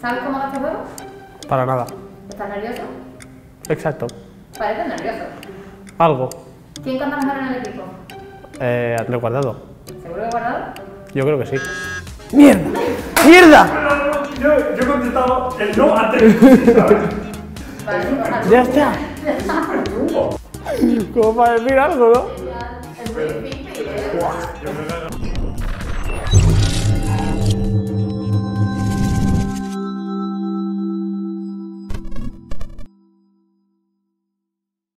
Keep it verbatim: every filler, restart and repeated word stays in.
¿Sabes cómo va este juego? Para nada. ¿Estás nervioso? Exacto. Pareces nervioso. Algo. ¿Quién canta mejor en el equipo? Eh, Andrés Guardado. ¿Seguro que Guardado? Yo creo que sí. ¡Mierda! ¡Mierda! Yo, yo he contestado el no antes. Ya está. Como para decir algo, ¿no? Es muy difícil.